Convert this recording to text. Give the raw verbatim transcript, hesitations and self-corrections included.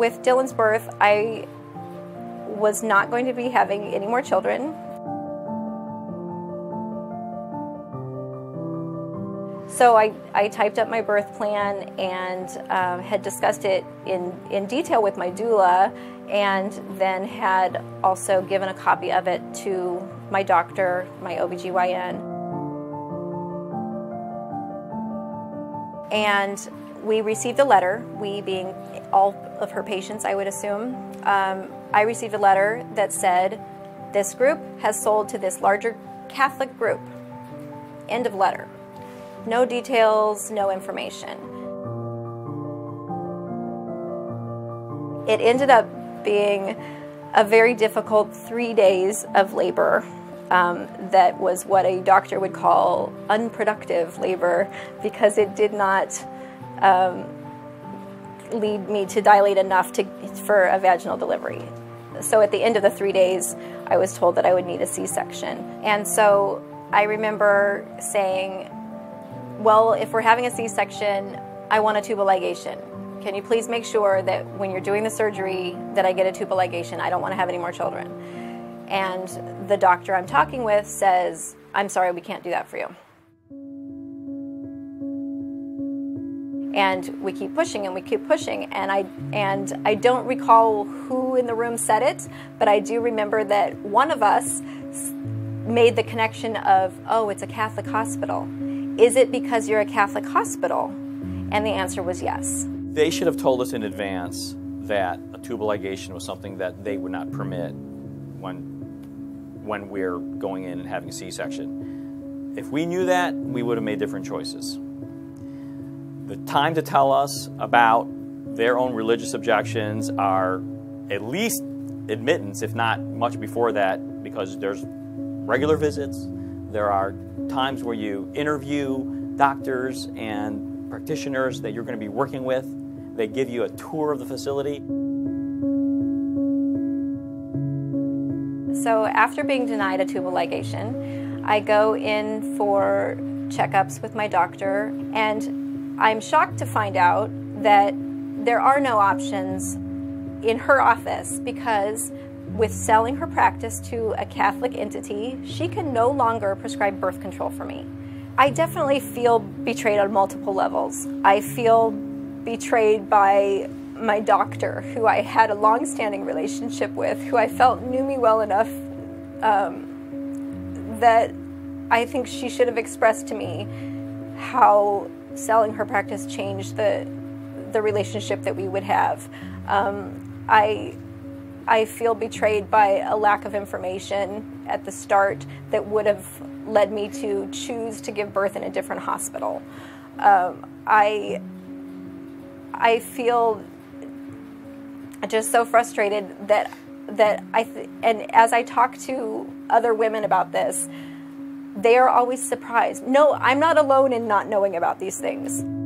with Dylan's birth, I was not going to be having any more children. So I, I typed up my birth plan and uh, had discussed it in, in detail with my doula, and then had also given a copy of it to my doctor, my O B G Y N. And we received a letter, we being all of her patients, I would assume. Um, I received a letter that said, "This group has sold to this larger Catholic group." End of letter. No details, no information. It ended up being a very difficult three days of labor. Um, that was what a doctor would call unproductive labor, because it did not um, lead me to dilate enough to, for a vaginal delivery. So at the end of the three days, I was told that I would need a C section. And so I remember saying, "Well, if we're having a C section, I want a tubal ligation. Can you please make sure that when you're doing the surgery that I get a tubal ligation? I don't want to have any more children." And the doctor I'm talking with says, "I'm sorry, we can't do that for you." And we keep pushing and we keep pushing, and I, and I don't recall who in the room said it, but I do remember that one of us made the connection of, "Oh, it's a Catholic hospital. Is it because you're a Catholic hospital?" And the answer was yes. They should have told us in advance that a tubal ligation was something that they would not permit when when we're going in and having a C section. If we knew that, we would have made different choices. The time to tell us about their own religious objections are at least admittance, if not much before that, because there's regular visits, there are times where you interview doctors and practitioners that you're going to be working with. They give you a tour of the facility. So after being denied a tubal ligation, I go in for checkups with my doctor, and I'm shocked to find out that there are no options in her office, because with selling her practice to a Catholic entity, she can no longer prescribe birth control for me. I definitely feel betrayed on multiple levels. I feel betrayed by my doctor, who I had a long-standing relationship with, who I felt knew me well enough um, that I think she should have expressed to me how selling her practice changed the the relationship that we would have. Um, I I feel betrayed by a lack of information at the start that would have led me to choose to give birth in a different hospital. Um, I I feel just so frustrated that that I th and as I talk to other women about this, they are always surprised. No, I'm not alone in not knowing about these things.